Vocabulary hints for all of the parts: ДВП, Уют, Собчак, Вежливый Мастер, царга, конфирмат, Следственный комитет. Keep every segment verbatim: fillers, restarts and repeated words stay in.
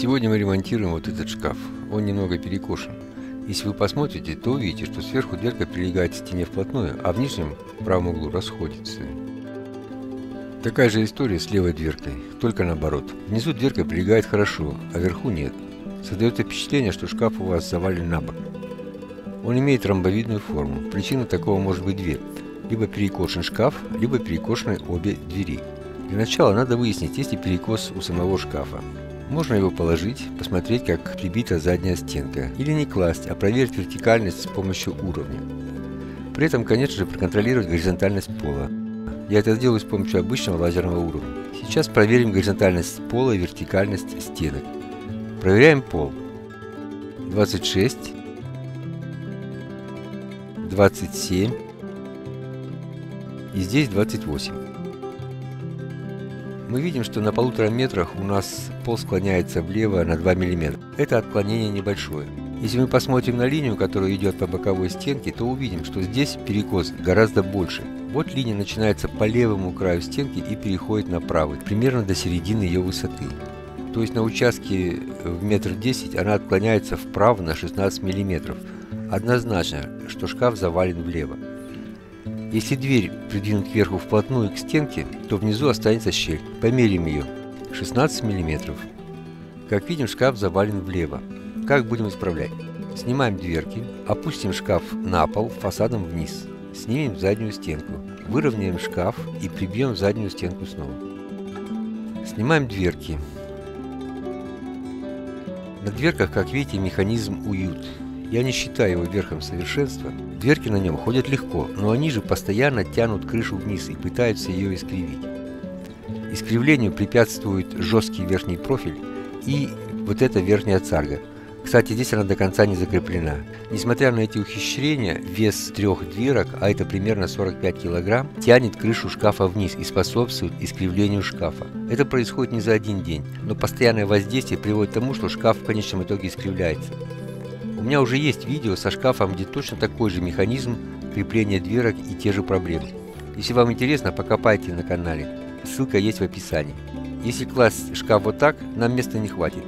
Сегодня мы ремонтируем вот этот шкаф. Он немного перекошен. Если вы посмотрите, то увидите, что сверху дверка прилегает к стене вплотную, а в нижнем правом углу расходится. Такая же история с левой дверкой, только наоборот. Внизу дверка прилегает хорошо, а вверху нет. Создается впечатление, что шкаф у вас завален на бок. Он имеет ромбовидную форму. Причина такого может быть две. Либо перекошен шкаф, либо перекошены обе двери. Для начала надо выяснить, есть ли перекос у самого шкафа. Можно его положить, посмотреть, как прибита задняя стенка, или не класть, а проверить вертикальность с помощью уровня. При этом, конечно же, проконтролировать горизонтальность пола. Я это сделаю с помощью обычного лазерного уровня. Сейчас проверим горизонтальность пола и вертикальность стенок. Проверяем пол. двадцать шесть, двадцать семь и здесь двадцать восемь. Мы видим, что на полутора метрах у нас пол склоняется влево на два миллиметра. Это отклонение небольшое. Если мы посмотрим на линию, которая идет по боковой стенке, то увидим, что здесь перекос гораздо больше. Вот линия начинается по левому краю стенки и переходит на правый, примерно до середины ее высоты. То есть на участке в метр десять она отклоняется вправо на шестнадцать миллиметров. Однозначно, что шкаф завален влево. Если дверь придвинут кверху вплотную к стенке, то внизу останется щель. Померим ее. шестнадцать миллиметров. Как видим, шкаф завален влево. Как будем исправлять? Снимаем дверки, опустим шкаф на пол фасадом вниз. Снимем заднюю стенку. Выровняем шкаф и прибьем заднюю стенку снова. Снимаем дверки. На дверках, как видите, механизм «Уют». Я не считаю его верхом совершенства. Дверки на нем ходят легко, но они же постоянно тянут крышу вниз и пытаются ее искривить. Искривлению препятствует жесткий верхний профиль и вот эта верхняя царга. Кстати, здесь она до конца не закреплена. Несмотря на эти ухищрения, вес трех дверок, а это примерно сорок пять килограмм, тянет крышу шкафа вниз и способствует искривлению шкафа. Это происходит не за один день, но постоянное воздействие приводит к тому, что шкаф в конечном итоге искривляется. У меня уже есть видео со шкафом, где точно такой же механизм крепления дверок и те же проблемы. Если вам интересно, покопайте на канале, ссылка есть в описании. Если класть шкаф вот так, нам места не хватит.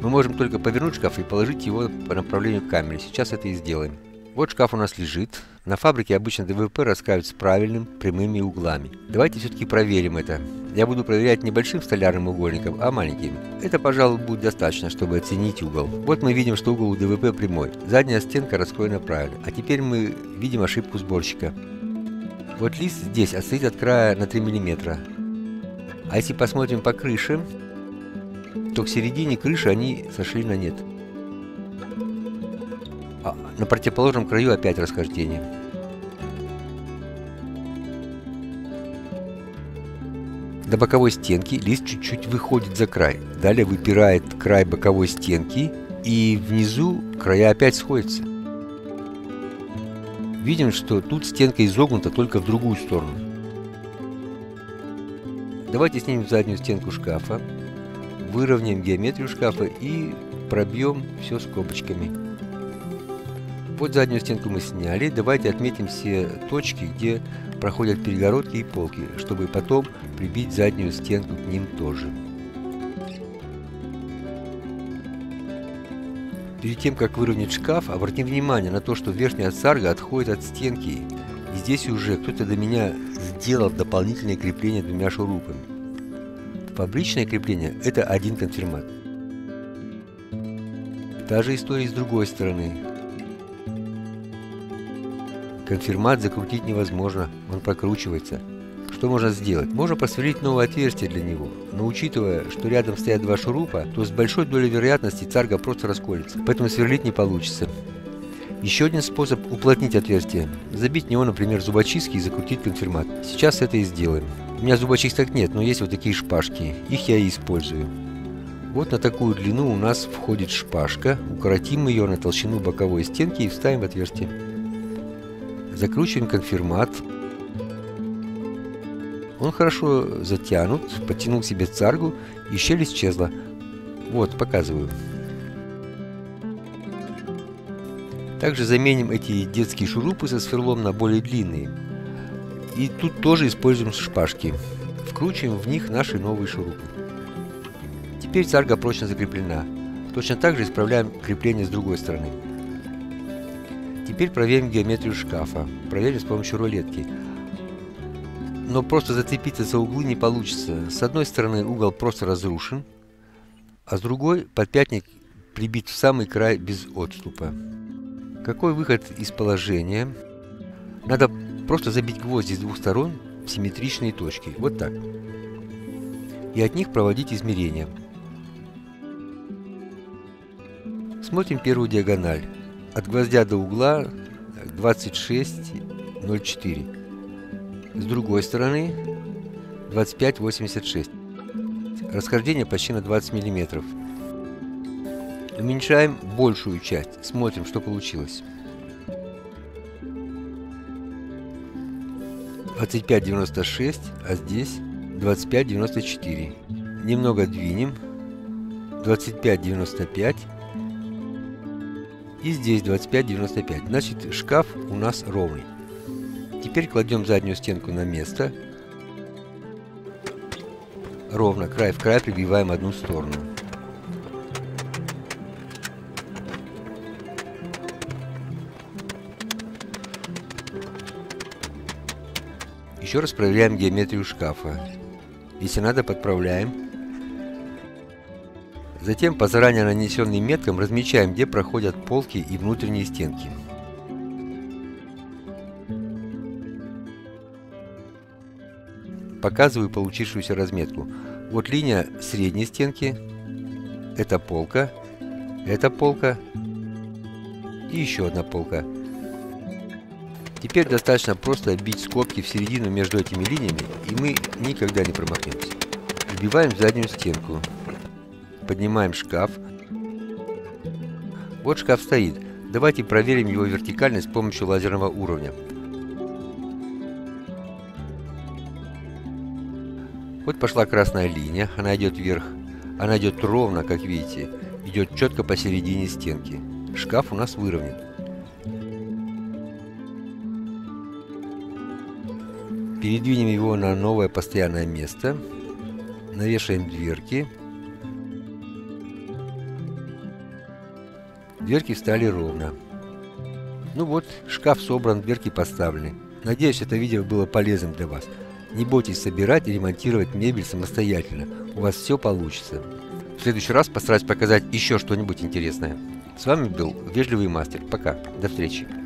Мы можем только повернуть шкаф и положить его по направлению к камере, сейчас это и сделаем. Вот шкаф у нас лежит. На фабрике обычно ДВП раскалывают с правильными прямыми углами. Давайте все-таки проверим это. Я буду проверять не большим столярным угольником, а маленьким. Это, пожалуй, будет достаточно, чтобы оценить угол. Вот мы видим, что угол у ДВП прямой. Задняя стенка раскроена правильно. А теперь мы видим ошибку сборщика. Вот лист здесь отстоит от края на три миллиметра. А если посмотрим по крыше, то к середине крыши они сошли на нет. А на противоположном краю опять расхождение. До боковой стенки лист чуть-чуть выходит за край. Далее выпирает край боковой стенки, и внизу края опять сходятся. Видим, что тут стенка изогнута только в другую сторону. Давайте снимем заднюю стенку шкафа, выровняем геометрию шкафа и пробьем все скобочками. Вот заднюю стенку мы сняли, давайте отметим все точки, где проходят перегородки и полки, чтобы потом прибить заднюю стенку к ним тоже. Перед тем, как выровнять шкаф, обратим внимание на то, что верхняя царга отходит от стенки. И здесь уже кто-то до меня сделал дополнительное крепление двумя шурупами. Фабричное крепление – это один конфирмат. Та же история с другой стороны. Конфирмат закрутить невозможно, он прокручивается. Что можно сделать? Можно просверлить новое отверстие для него, но учитывая, что рядом стоят два шурупа, то с большой долей вероятности царга просто расколется, поэтому сверлить не получится. Еще один способ уплотнить отверстие. Забить в него, например, зубочистки и закрутить конфирмат. Сейчас это и сделаем. У меня зубочисток нет, но есть вот такие шпажки, их я и использую. Вот на такую длину у нас входит шпажка, укоротим ее на толщину боковой стенки и вставим в отверстие. Закручиваем конфирмат. Он хорошо затянут, подтянул к себе царгу, и щель исчезла. Вот, показываю. Также заменим эти детские шурупы со сверлом на более длинные. И тут тоже используем шпажки. Вкручиваем в них наши новые шурупы. Теперь царга прочно закреплена. Точно так же исправляем крепление с другой стороны. Теперь проверим геометрию шкафа. Проверим с помощью рулетки. Но просто зацепиться за углы не получится. С одной стороны угол просто разрушен, а с другой подпятник прибит в самый край без отступа. Какой выход из положения? Надо просто забить гвозди с двух сторон в симметричные точки. Вот так. И от них проводить измерения. Смотрим первую диагональ. От гвоздя до угла двадцать шесть ноль четыре. С другой стороны двадцать пять восемьдесят шесть. Расхождение почти на двадцать миллиметров. Уменьшаем большую часть. Смотрим, что получилось. двадцать пять девяносто шесть, а здесь двадцать пять девяносто четыре. Немного двинем. двадцать пять девяносто пять. И здесь двадцать пять девяносто пять. Значит, шкаф у нас ровный. Теперь кладем заднюю стенку на место. Ровно, край в край прибиваем одну сторону. Еще раз проверяем геометрию шкафа. Если надо, подправляем. Затем по заранее нанесенным меткам размечаем, где проходят полки и внутренние стенки. Показываю получившуюся разметку. Вот линия средней стенки. Это полка. Это полка. И еще одна полка. Теперь достаточно просто бить скобки в середину между этими линиями, и мы никогда не промахнемся. Вбиваем заднюю стенку. Поднимаем шкаф. Вот шкаф стоит. Давайте проверим его вертикальность с помощью лазерного уровня. Вот пошла красная линия. Она идет вверх. Она идет ровно, как видите. Идет четко посередине стенки. Шкаф у нас выровнен. Передвинем его на новое постоянное место. Навешаем дверки. Дверки встали ровно. Ну вот, шкаф собран, дверки поставлены. Надеюсь, это видео было полезным для вас. Не бойтесь собирать и ремонтировать мебель самостоятельно. У вас все получится. В следующий раз постараюсь показать еще что-нибудь интересное. С вами был Вежливый Мастер. Пока. До встречи.